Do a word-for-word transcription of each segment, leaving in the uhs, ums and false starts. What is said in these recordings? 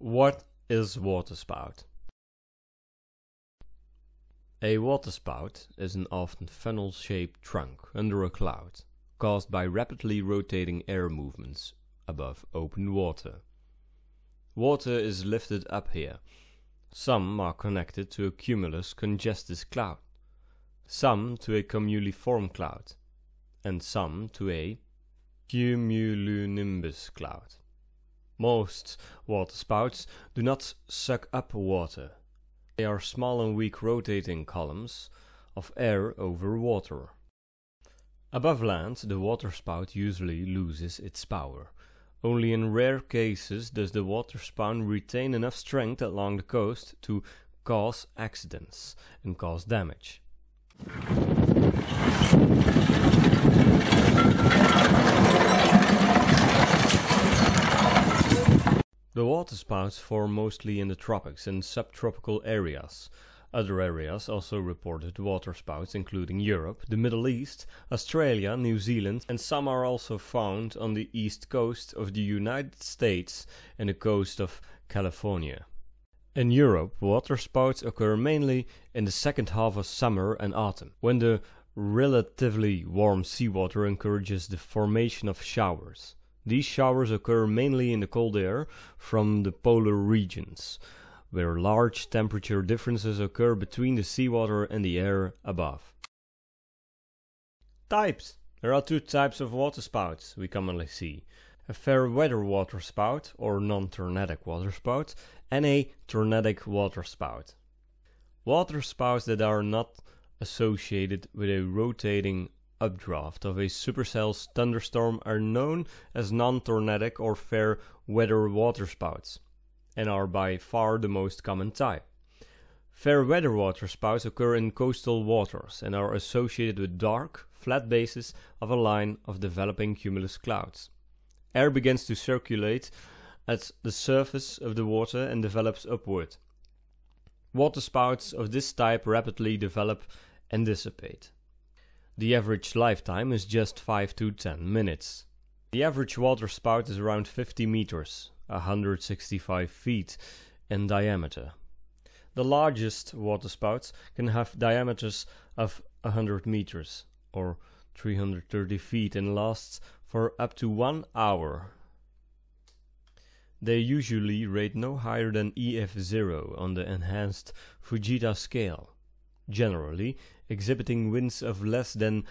What is waterspout? A waterspout is an often funnel-shaped trunk under a cloud, caused by rapidly rotating air movements above open water. Water is lifted up here. Some are connected to a cumulus congestus cloud, some to a cumuliform cloud, and some to a cumulonimbus cloud. Most waterspouts do not suck up water. They are small and weak rotating columns of air over water. Above land, the waterspout usually loses its power. Only in rare cases does the waterspout retain enough strength along the coast to cause accidents and cause damage. The waterspouts form mostly in the tropics and subtropical areas. Other areas also reported waterspouts, including Europe, the Middle East, Australia, New Zealand, and some are also found on the east coast of the United States and the coast of California. In Europe, waterspouts occur mainly in the second half of summer and autumn, when the relatively warm seawater encourages the formation of showers. These showers occur mainly in the cold air from the polar regions, where large temperature differences occur between the seawater and the air above. Types. There are two types of waterspouts we commonly see: a fair weather waterspout or non-tornadic waterspout, and a tornadic waterspout. Waterspouts that are not associated with a rotating updraft of a supercell thunderstorm are known as non-tornadic or fair weather waterspouts, and are by far the most common type. Fair weather waterspouts occur in coastal waters and are associated with dark, flat bases of a line of developing cumulus clouds. Air begins to circulate at the surface of the water and develops upward. Waterspouts of this type rapidly develop and dissipate. The average lifetime is just five to ten minutes. The average waterspout is around fifty meters, one hundred sixty-five feet in diameter. The largest waterspouts can have diameters of one hundred meters or three hundred thirty feet and lasts for up to one hour. They usually rate no higher than E F zero on the enhanced Fujita scale, generally exhibiting winds of less than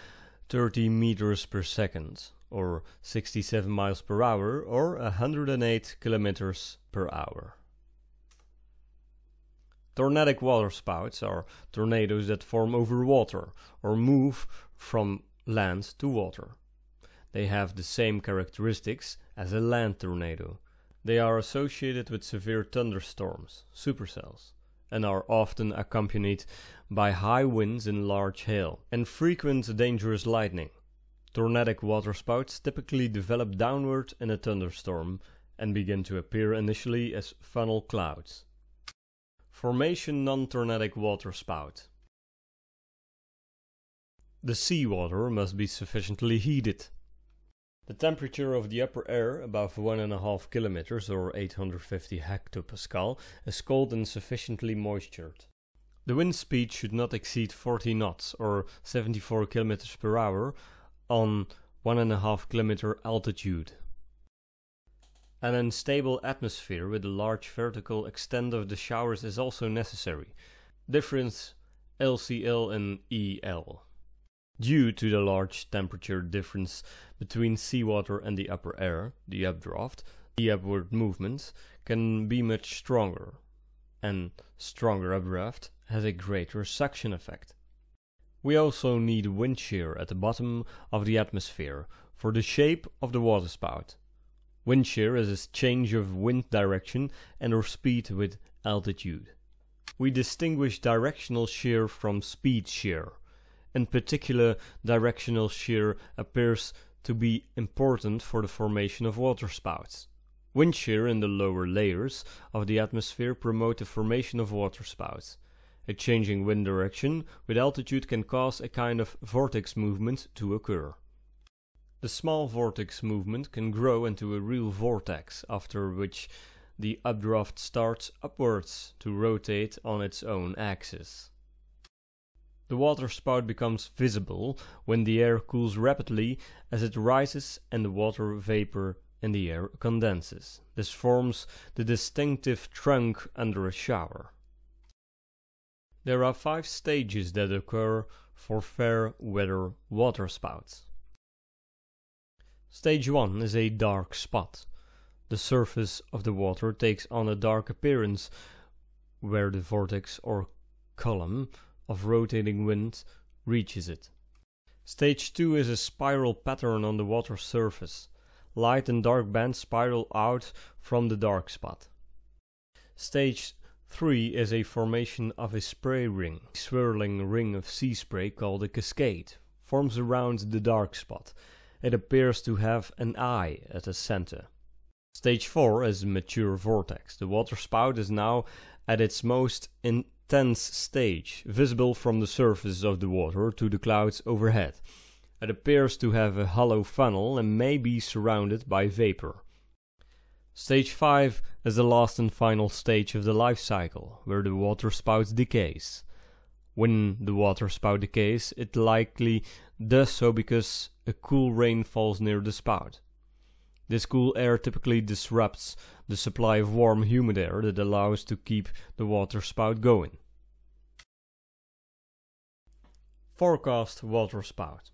thirty meters per second, or sixty-seven miles per hour, or one hundred eight kilometers per hour. Tornadic waterspouts are tornadoes that form over water or move from land to water. They have the same characteristics as a land tornado. They are associated with severe thunderstorms, supercells, and are often accompanied by high winds and large hail, and frequent dangerous lightning. Tornadic waterspouts typically develop downward in a thunderstorm and begin to appear initially as funnel clouds. Formation non-tornadic waterspout. The seawater must be sufficiently heated. The temperature of the upper air above one and a half kilometers or eight hundred fifty hectopascal is cold and sufficiently moistured. The wind speed should not exceed forty knots or seventy-four kilometers per hour on one and a half kilometer altitude. An unstable atmosphere with a large vertical extent of the showers is also necessary. Difference L C L and E L. Due to the large temperature difference between seawater and the upper air, the updraft, the upward movements can be much stronger, and stronger updraft has a greater suction effect. We also need wind shear at the bottom of the atmosphere for the shape of the waterspout. Wind shear is a change of wind direction and or speed with altitude. We distinguish directional shear from speed shear. In particular, directional shear appears to be important for the formation of waterspouts. Wind shear in the lower layers of the atmosphere promote the formation of waterspouts. A changing wind direction with altitude can cause a kind of vortex movement to occur. The small vortex movement can grow into a real vortex, after which the updraft starts upwards to rotate on its own axis. The waterspout becomes visible when the air cools rapidly as it rises and the water vapor in the air condenses. This forms the distinctive trunk under a shower. There are five stages that occur for fair weather waterspouts. Stage one is a dark spot. The surface of the water takes on a dark appearance where the vortex or column of rotating wind reaches it. Stage two is a spiral pattern on the water surface. Light and dark bands spiral out from the dark spot. Stage three is a formation of a spray ring. A swirling ring of sea spray called a cascade forms around the dark spot. It appears to have an eye at the center. Stage four is mature vortex. The waterspout is now at its most intense stage, visible from the surface of the water to the clouds overhead. It appears to have a hollow funnel and may be surrounded by vapor. Stage five is the last and final stage of the life cycle, where the waterspout decays. When the waterspout decays, it likely does so because a cool rain falls near the spout. This cool air typically disrupts the supply of warm, humid air that allows to keep the waterspout going. Forecast waterspout.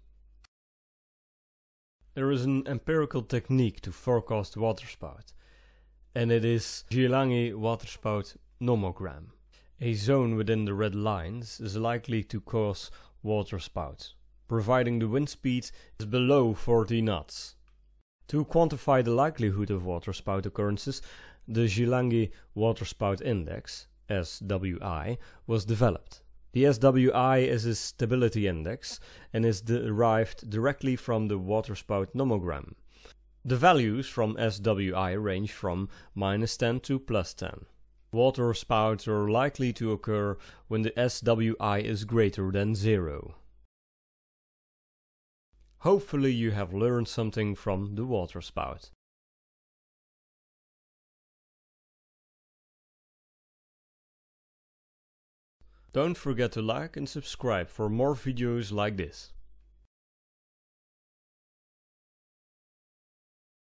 There is an empirical technique to forecast waterspout, and it is Szilagyi Waterspout nomogram. A zone within the red lines is likely to cause waterspouts, providing the wind speed is below forty knots. To quantify the likelihood of waterspout occurrences, the Szilagyi Waterspout Index, S W I, was developed. The S W I is a stability index and is derived directly from the waterspout nomogram. The values from S W I range from minus ten to plus ten. Waterspouts are likely to occur when the S W I is greater than zero. Hopefully you have learned something from the waterspout. Don't forget to like and subscribe for more videos like this.